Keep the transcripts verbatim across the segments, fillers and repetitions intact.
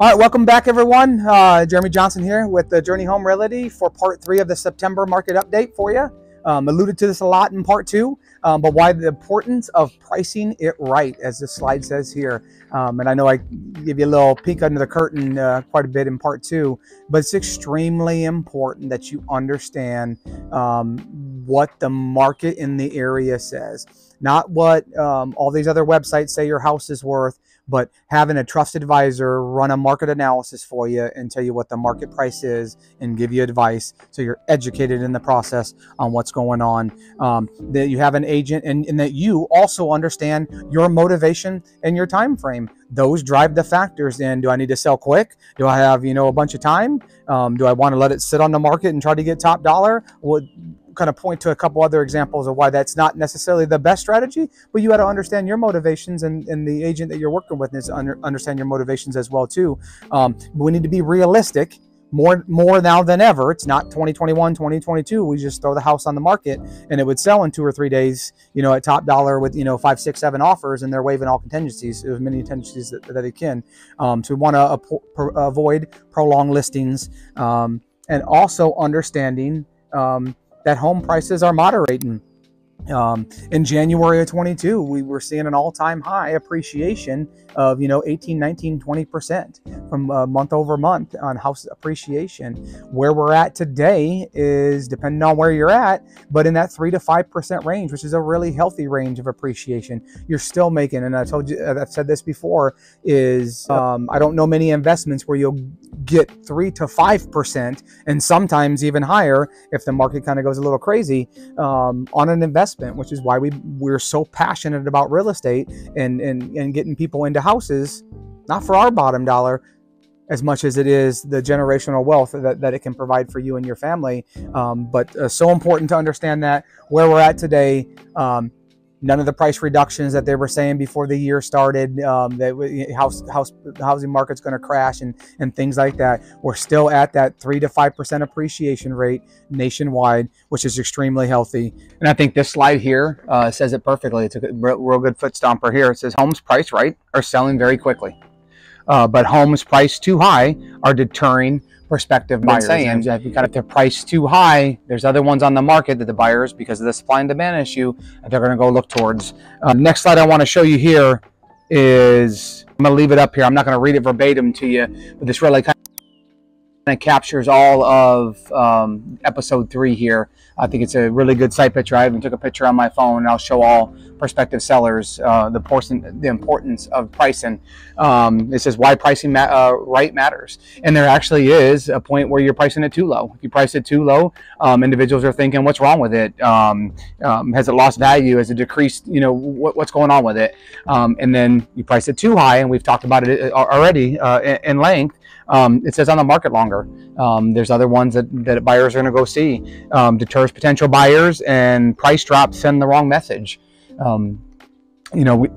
All right, welcome back everyone. Uh, Jeremy Johnson here with the Journey Home Realty for part three of the September market update for you. Um, alluded to this a lot in part two, um, but why the importance of pricing it right, as this slide says here. Um, and I know I give you a little peek under the curtain uh, quite a bit in part two, but it's extremely important that you understand um, what the market in the area says. Not what um, all these other websites say your house is worth, but having a trusted advisor run a market analysis for you and tell you what the market price is and give you advice so you're educated in the process on what's going on, um, that you have an agent and, and that you also understand your motivation and your time frame. Those drive the factors in. Do I need to sell quick? Do I have, you know, a bunch of time? Um, do I want to let it sit on the market and try to get top dollar? Well, kind of point to a couple other examples of why that's not necessarily the best strategy, but you got to understand your motivations, and, and the agent that you're working with needs to under, understand your motivations as well too. Um, but we need to be realistic more more now than ever. It's not twenty twenty-one, twenty twenty-two. We just throw the house on the market and it would sell in two or three days, you know, at top dollar with, you know, five, six, seven offers, and they're waiving all contingencies. There's many contingencies that, that it can. Um, so we want to avoid prolonged listings, um, and also understanding um, that home prices are moderating. Um, in January of twenty-two, we were seeing an all-time high appreciation of, you know, eighteen, nineteen, twenty percent from uh, month over month on house appreciation. Where we're at today is depending on where you're at, but in that three to five percent range, which is a really healthy range of appreciation. You're still making, and I told you, I've said this before, is um, I don't know many investments where you'll get three to five percent, and sometimes even higher if the market kind of goes a little crazy um, on an investment. Which is why we we're so passionate about real estate and, and and getting people into houses, not for our bottom dollar as much as it is the generational wealth that, that it can provide for you and your family. Um, but uh, so important to understand that where we're at today, um, none of the price reductions that they were saying before the year started, um, that house house housing market's going to crash and and things like that. We're still at that three to five percent appreciation rate nationwide, which is extremely healthy. And I think this slide here uh, says it perfectly. It's a good, real good foot stomper here. It says homes priced right are selling very quickly, uh, but homes priced too high are deterring prospective buyers. Saying, if they're priced too high, there's other ones on the market that the buyers, because of the supply and demand issue, they're going to go look towards. Um, next slide I want to show you here is, I'm going to leave it up here. I'm not going to read it verbatim to you, but this really kind of captures all of um, episode three here. I think it's a really good site picture. I even took a picture on my phone, and I'll show all prospective sellers uh, the, portion, the importance of pricing. Um, it says why pricing ma uh, right matters. And there actually is a point where you're pricing it too low. If you price it too low, um, individuals are thinking, what's wrong with it? Um, um, has it lost value? Has it decreased? You know, what, what's going on with it? Um, and then you price it too high, and we've talked about it already uh, in, in length. Um, it says on the market longer. Um, there's other ones that, that buyers are going to go see. Um, deters potential buyers, and price drops send the wrong message. Um, you know, we,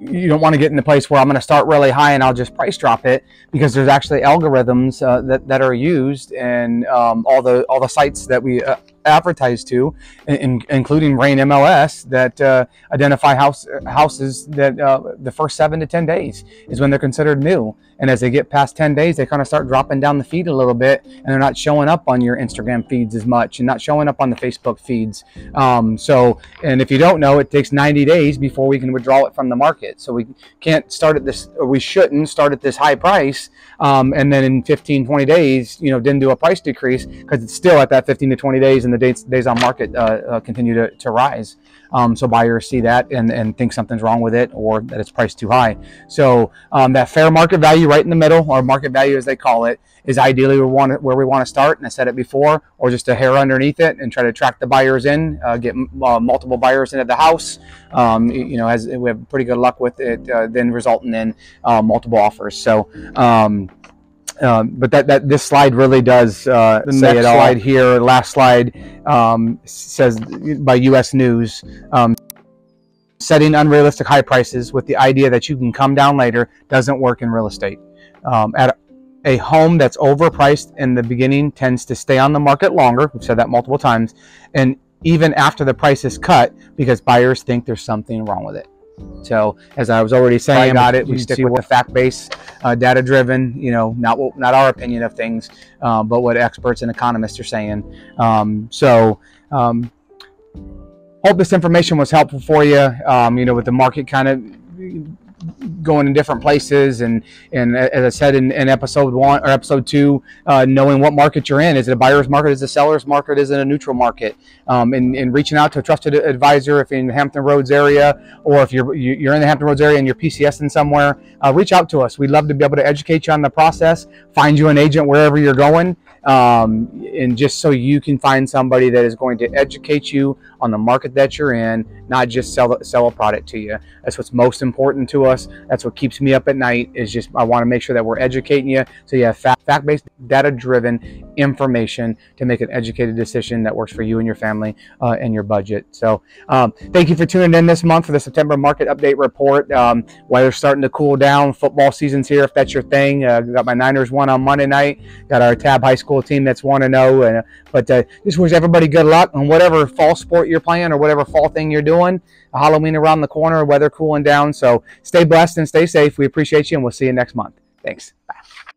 you don't want to get in the place where I'm going to start really high and I'll just price drop it, because there's actually algorithms uh, that, that are used, and um, all the all the sites that we uh, advertise to, in, including Rain M L S, that uh, identify house, houses that uh, the first seven to ten days is when they're considered new. And as they get past ten days, they kind of start dropping down the feed a little bit, and they're not showing up on your Instagram feeds as much, and not showing up on the Facebook feeds. Um, so, and if you don't know, it takes ninety days before we can withdraw it from the market. So we can't start at this, or we shouldn't start at this high price, um, and then in fifteen, twenty days, you know, didn't do a price decrease, because it's still at that fifteen to twenty days, and the days, days on market uh, uh, continue to, to rise. Um, so buyers see that and, and think something's wrong with it, or that it's priced too high. So um, that fair market value right in the middle, or market value as they call it, is ideally we want it, where we want to start. And I said it before, or just a hair underneath it, and try to attract the buyers in, uh, get uh, multiple buyers into the house. Um, you know, as we have pretty good luck with it, uh, then resulting in uh, multiple offers. So, um, Um, but that, that this slide really does uh, say it all. Slide here, last slide, um, says by U S News, um, setting unrealistic high prices with the idea that you can come down later doesn't work in real estate. Um, at a home that's overpriced in the beginning tends to stay on the market longer. We've said that multiple times, and even after the price is cut, because buyers think there's something wrong with it. So as I was already saying, I got it. We stick with the fact-based, uh, data-driven. You know, not not our opinion of things, uh, but what experts and economists are saying. Um, so, um, hope this information was helpful for you. Um, you know, with the market kind of going in different places, and and as I said in, in episode one or episode two, uh, knowing what market you're in. Is it a buyer's market? Is it a seller's market? Is it a neutral market? Um, and, and reaching out to a trusted advisor if you're in the Hampton Roads area, or if you're you're in the Hampton Roads area and you're PCSing somewhere, uh, reach out to us. We'd love to be able to educate you on the process, find you an agent wherever you're going, um, and just so you can find somebody that is going to educate you on the market that you're in, not just sell sell a product to you. That's what's most important to us. That's what keeps me up at night, is just I want to make sure that we're educating you so you have fact, fact-based, data-driven information to make an educated decision that works for you and your family, uh, and your budget. So um, thank you for tuning in this month for the September market update report. Um, weather's starting to cool down. Football season's here, if that's your thing. Uh, got my Niners one on Monday night. Got our Tab High School team that's one and oh. And, uh, but uh, just wish everybody good luck on whatever fall sport you're playing or whatever fall thing you're doing. Halloween around the corner, weather cooling down. So stay blessed and stay safe. We appreciate you, and we'll see you next month. Thanks. Bye.